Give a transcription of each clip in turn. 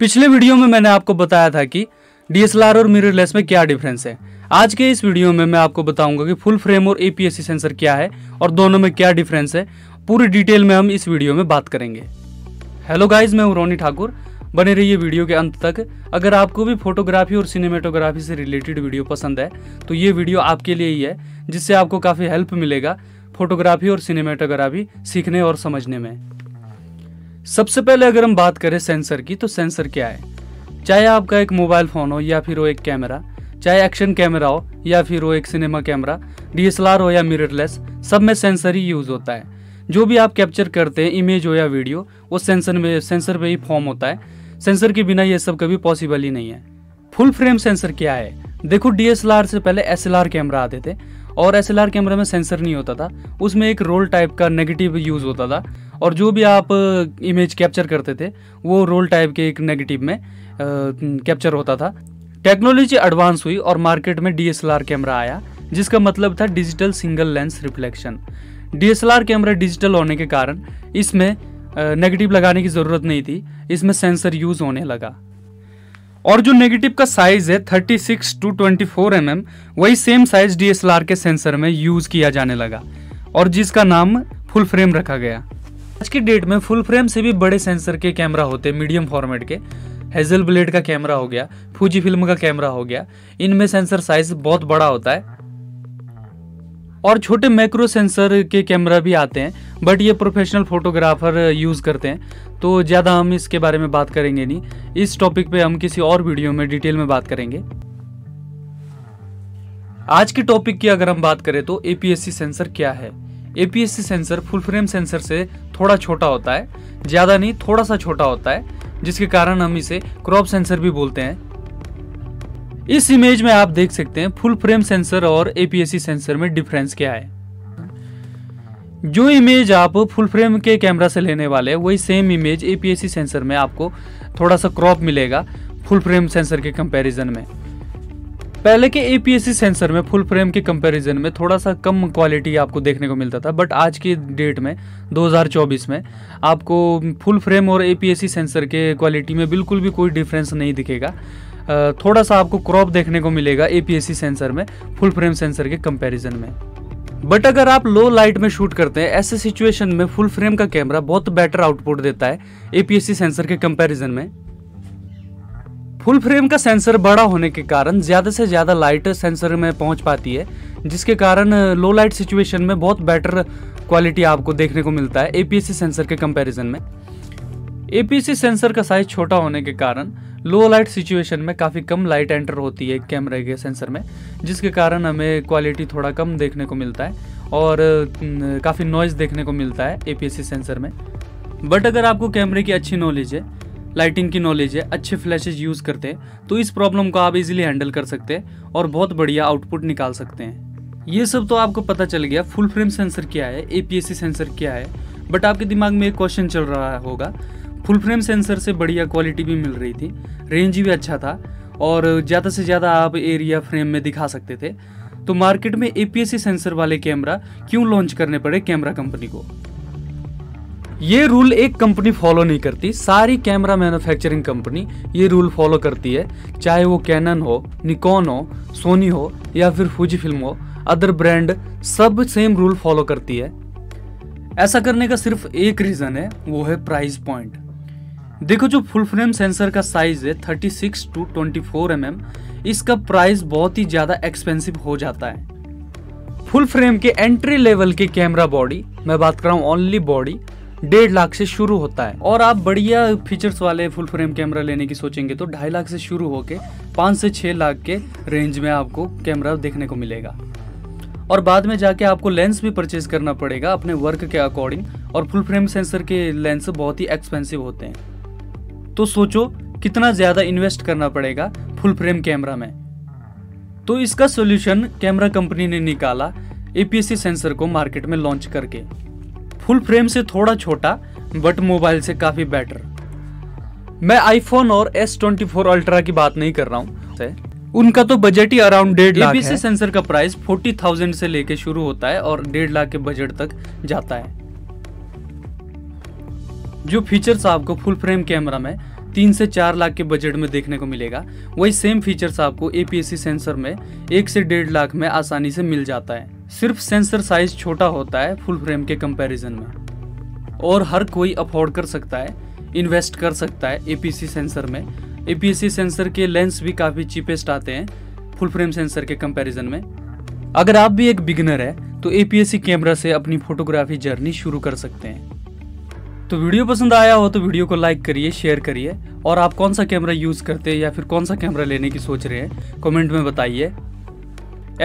पिछले वीडियो में मैंने आपको बताया था कि डीएसएलआर और मिररलेस में क्या डिफरेंस है। आज के इस वीडियो में मैं आपको बताऊंगा कि फुल फ्रेम और एपीएससी सेंसर क्या है और दोनों में क्या डिफरेंस है। पूरी डिटेल में हम इस वीडियो में बात करेंगे। हेलो गाइज, मैं हूं रोनी ठाकुर। बने रहिए वीडियो के अंत तक। अगर आपको भी फोटोग्राफी और सिनेमेटोग्राफी से रिलेटेड वीडियो पसंद है तो ये वीडियो आपके लिए ही है, जिससे आपको काफ़ी हेल्प मिलेगा फोटोग्राफी और सिनेमेटोग्राफी सीखने और समझने में। सबसे पहले अगर हम बात करें सेंसर की, तो सेंसर क्या है। चाहे आपका एक मोबाइल फ़ोन हो या फिर वो एक कैमरा, चाहे एक्शन कैमरा हो या फिर वो एक सिनेमा कैमरा, डीएसएलआर हो या मिररलेस, सब में सेंसर ही यूज़ होता है। जो भी आप कैप्चर करते हैं, इमेज हो या वीडियो, वो सेंसर पे ही फॉर्म होता है। सेंसर के बिना ये सब कभी पॉसिबल ही नहीं है। फुल फ्रेम सेंसर क्या है? देखो, डीएसएलआर से पहले एसएलआर कैमरा आते थे और एसएलआर कैमरा में सेंसर नहीं होता था। उसमें एक रोल टाइप का नेगेटिव यूज़ होता था और जो भी आप इमेज कैप्चर करते थे वो रोल टाइप के एक नेगेटिव में कैप्चर होता था। टेक्नोलॉजी एडवांस हुई और मार्केट में डीएसएलआर कैमरा आया, जिसका मतलब था digital single lens reflection. DSLR camera digital होने के कारण इसमें नेगेटिव लगाने की ज़रूरत नहीं थी, इसमें सेंसर यूज़ होने लगा। और जो नेगेटिव का साइज़ है 36 to 24 mm, वही सेम साइज़ डीएसएलआर के सेंसर में यूज़ किया जाने लगा और जिसका नाम फुल फ्रेम रखा गया। आज की डेट में फुल फ्रेम से भी बड़े सेंसर के कैमरा होते, मीडियम फॉर्मेट के। हैजलब्लेड का कैमरा हो गया, फूजीफिल्म का कैमरा हो गया, इनमें सेंसर साइज बहुत बड़ा होता है। और छोटे मैक्रो सेंसर के कैमरा भी आते हैं, बट ये प्रोफेशनल फोटोग्राफर यूज़ करते हैं, तो ज़्यादा हम इसके बारे में बात करेंगे नहीं। इस टॉपिक पे हम किसी और वीडियो में डिटेल में बात करेंगे। आज के टॉपिक की अगर हम बात करें तो एपीएससी सेंसर क्या है। APSC sensor full frame sensor से थोड़ा छोटा होता है, ज़्यादा नहीं, थोड़ा सा छोटा होता है, जिसके कारण हम इसे क्रॉप सेंसर भी बोलते हैं। इस इमेज में आप देख सकते हैं फुल फ्रेम सेंसर और एपीएससी सेंसर में डिफरेंस क्या है। जो इमेज आप फुल फ्रेम के कैमरा से लेने वाले हैं, वही सेम इमेज एपीएससी सेंसर में आपको थोड़ा सा क्रॉप मिलेगा फुल फ्रेम सेंसर के कंपैरिजन में। पहले के एपीएससी सेंसर में फुल फ्रेम के कंपैरिजन में थोड़ा सा कम क्वालिटी आपको देखने को मिलता था, बट आज की डेट में 2024 में आपको फुल फ्रेम और एपीएससी सेंसर के क्वालिटी में बिल्कुल भी कोई डिफरेंस नहीं दिखेगा। थोड़ा सा आपको क्रॉप देखने को मिलेगा एपीएससी सेंसर में फुल फ्रेम सेंसर के कंपैरिजन में। बट अगर आप लो लाइट में शूट करते हैं, ऐसे सिचुएशन में फुल फ्रेम का कैमरा बहुत बेटर आउटपुट देता है एपीएससी सेंसर के कंपैरिजन में। फुल फ्रेम का सेंसर बड़ा होने के कारण ज़्यादा से ज़्यादा लाइट सेंसर में पहुंच पाती है, जिसके कारण लो लाइट सिचुएशन में बहुत बेटर क्वालिटी आपको देखने को मिलता है एपीएससी सेंसर के कंपैरिजन में। एपीएससी सेंसर का साइज छोटा होने के कारण लो लाइट सिचुएशन में काफ़ी कम लाइट एंटर होती है कैमरे के सेंसर में, जिसके कारण हमें क्वालिटी थोड़ा कम देखने को मिलता है और काफ़ी नॉइज़ देखने को मिलता है एपीएससी सेंसर में। बट अगर आपको कैमरे की अच्छी नॉलेज है, लाइटिंग की नॉलेज है, अच्छे फ्लैशेज यूज़ करते हैं, तो इस प्रॉब्लम को आप इजीली हैंडल कर सकते हैं और बहुत बढ़िया आउटपुट निकाल सकते हैं। ये सब तो आपको पता चल गया फुल फ्रेम सेंसर क्या है, एपीएससी सेंसर क्या है। बट आपके दिमाग में एक क्वेश्चन चल रहा होगा, फुल फ्रेम सेंसर से बढ़िया क्वालिटी भी मिल रही थी, रेंज भी अच्छा था और ज़्यादा से ज़्यादा आप एरिया फ्रेम में दिखा सकते थे, तो मार्केट में एपीएससी सेंसर वाले कैमरा क्यों लॉन्च करने पड़े कैमरा कंपनी को? ये रूल एक कंपनी फॉलो नहीं करती, सारी कैमरा मैन्युफैक्चरिंग कंपनी ये रूल फॉलो करती है। चाहे वो कैनन हो, निकॉन हो, सोनी हो या फिर फूजीफिल्म हो, अदर ब्रांड, सब सेम रूल फॉलो करती है। ऐसा करने का सिर्फ एक रीज़न है, वो है प्राइस पॉइंट। देखो, जो फुल फ्रेम सेंसर का साइज़ है 36 to 24 mm, इसका प्राइस बहुत ही ज़्यादा एक्सपेंसिव हो जाता है। फुल फ्रेम के एंट्री लेवल के कैमरा बॉडी, मैं बात कर रहा हूँ ओनली बॉडी, 1.5 लाख से शुरू होता है और आप बढ़िया फीचर्स वाले फुल फ्रेम कैमरा लेने की सोचेंगे तो 2.5 लाख से शुरू होकर 5 से 6 लाख के रेंज में आपको कैमरा देखने को मिलेगा। और बाद में जाके आपको लेंस भी परचेज करना पड़ेगा अपने वर्क के अकॉर्डिंग, और फुल फ्रेम सेंसर के लेंस बहुत ही एक्सपेंसिव होते हैं। तो सोचो कितना ज़्यादा इन्वेस्ट करना पड़ेगा फुल फ्रेम कैमरा में। तो इसका सोल्यूशन कैमरा कंपनी ने निकाला एपीएससी सेंसर को मार्केट में लॉन्च करके। फुल फ्रेम से थोड़ा छोटा बट मोबाइल से काफ़ी बेटर। मैं आईफोन और S24 अल्ट्रा की बात नहीं कर रहा हूँ, उनका तो बजट ही अराउंड 1.5 लाख है। एपीएससी सेंसर का प्राइस 40,000 से लेके शुरू होता है और 1.5 लाख के बजट तक जाता है। जो फीचर्स आपको फुल फ्रेम कैमरा में 3 से 4 लाख के बजट में देखने को मिलेगा। वही सेम फीचर्स आपको APS-C सेंसर में 1 से 1.5 लाख में आसानी से मिल जाता है। सिर्फ सेंसर साइज छोटा होता है फुल फ्रेम के कंपैरिजन में, और हर कोई अफोर्ड कर सकता है, इन्वेस्ट कर सकता है APS-C सेंसर में। APS-C सेंसर के लेंस भी काफ़ी चीपेस्ट आते हैं फुल फ्रेम सेंसर के कंपैरिजन में। अगर आप भी एक बिगिनर है तो APS-C कैमरा से अपनी फोटोग्राफी जर्नी शुरू कर सकते हैं। तो वीडियो पसंद आया हो तो वीडियो को लाइक करिए, शेयर करिए, और आप कौन सा कैमरा यूज़ करते हैं या फिर कौन सा कैमरा लेने की सोच रहे हैं कमेंट में बताइए।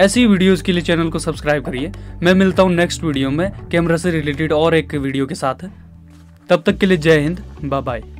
ऐसी वीडियोस के लिए चैनल को सब्सक्राइब करिए। मैं मिलता हूँ नेक्स्ट वीडियो में कैमरा से रिलेटेड और एक वीडियो के साथ। तब तक के लिए जय हिंद, बाय बाय।